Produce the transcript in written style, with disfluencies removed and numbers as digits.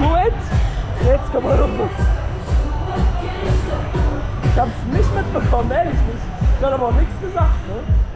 Gut, jetzt kommen wir runter. Ich hab's nicht mitbekommen, ehrlich nicht. Ich hab aber auch nichts gesagt, ne?